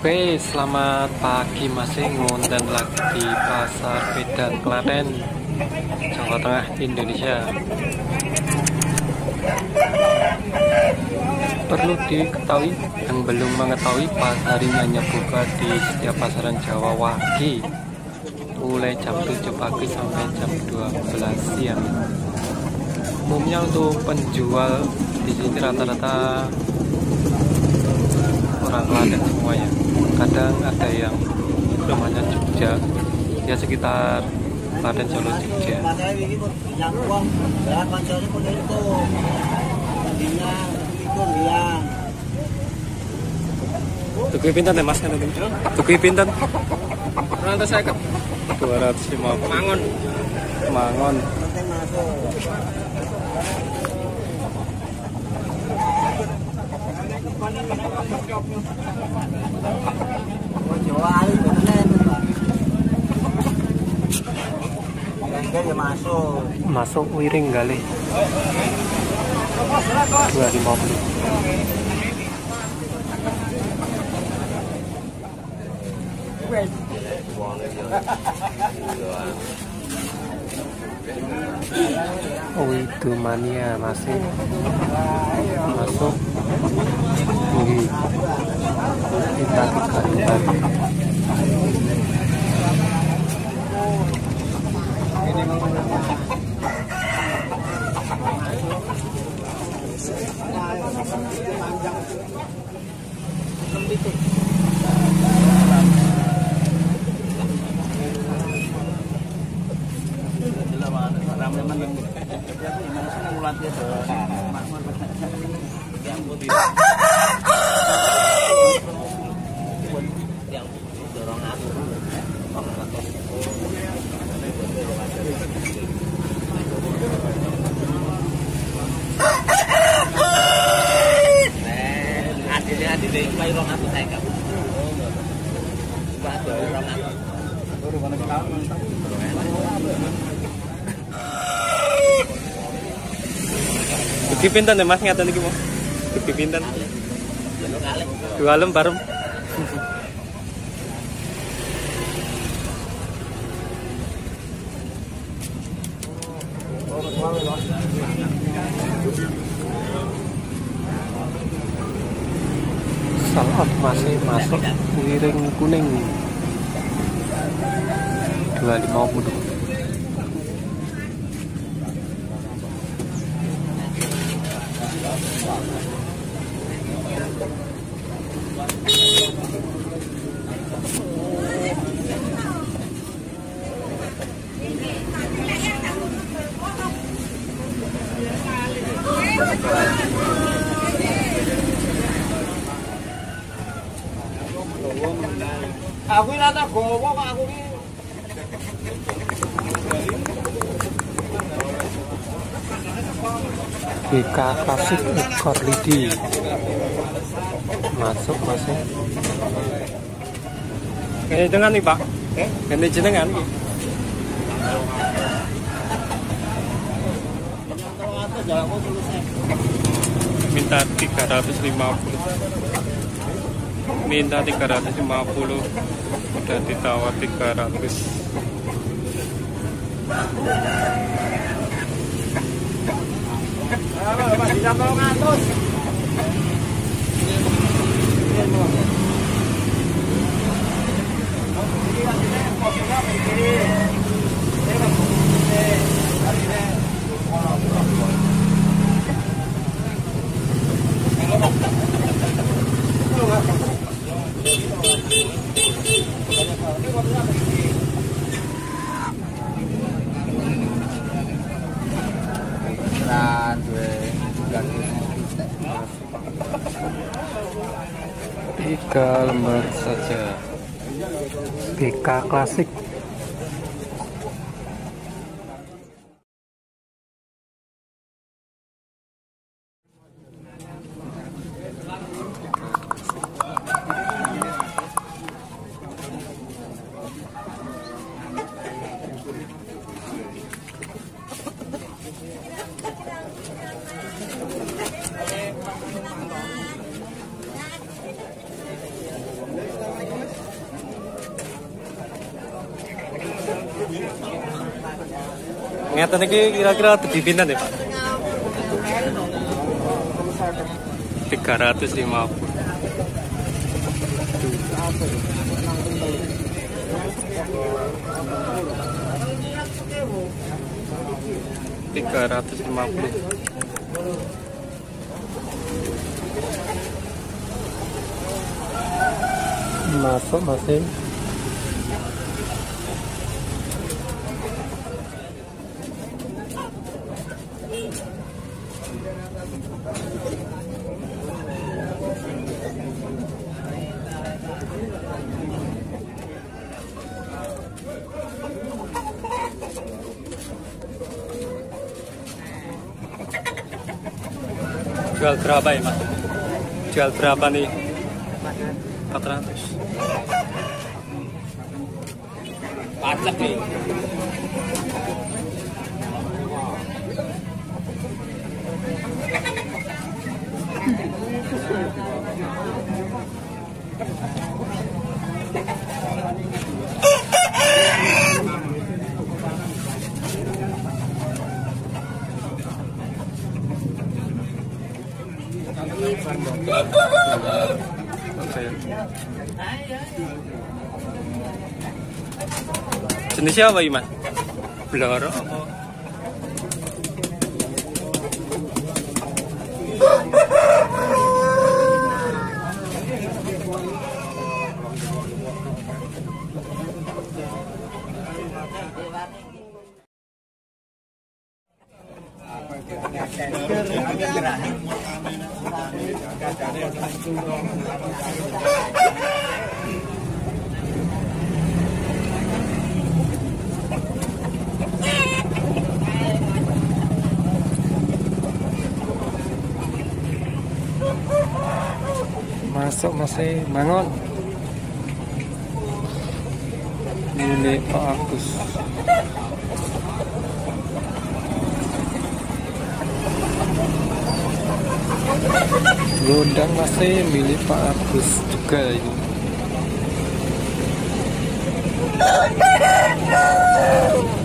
Oke, selamat pagi masih ngundang lagi di Pasar Pedan Klaten, Jawa Tengah, Indonesia. Perlu diketahui yang belum mengetahui, pasar ini hanya buka di setiap pasaran Jawa Wage mulai jam 7 pagi sampai jam 12 siang. Umumnya untuk penjual di sini rata-rata orang Klaten semuanya. Kadang ada yang rumahnya Jogja, ya sekitar Klaten, Solo, Jogja. Tukui pinten ya mas, tukui pinten 250, 250. Mangon masuk wiring kali 250. Oh, itu mania masih masuk tinggi. Kita kekariban Iki pinten ya mas, ngaten iki mas. Iki pinten. 2 lem bareng. Salad masih masuk piring kuning 250. Aku ini tak gowo kok aku ini. Jika klasik ekor lidi masuk. Ini jenengan nih pak. Ini jenengan. Minta 350. Minta 350, udah ditawar 300. Tiga lembar saja. BK klasik. Ngeten iki kira-kira di pinten ya, Pak? 350. Rp350. Masuk masih. Jual berapa ya, Mas? Jual berapa nih? 400. Pacak nih. Jenisnya apa, Iman? Bloro apa? Masuk masih mangon. Ini Pak Agus. Gondang masih milik Pak Agus juga ini.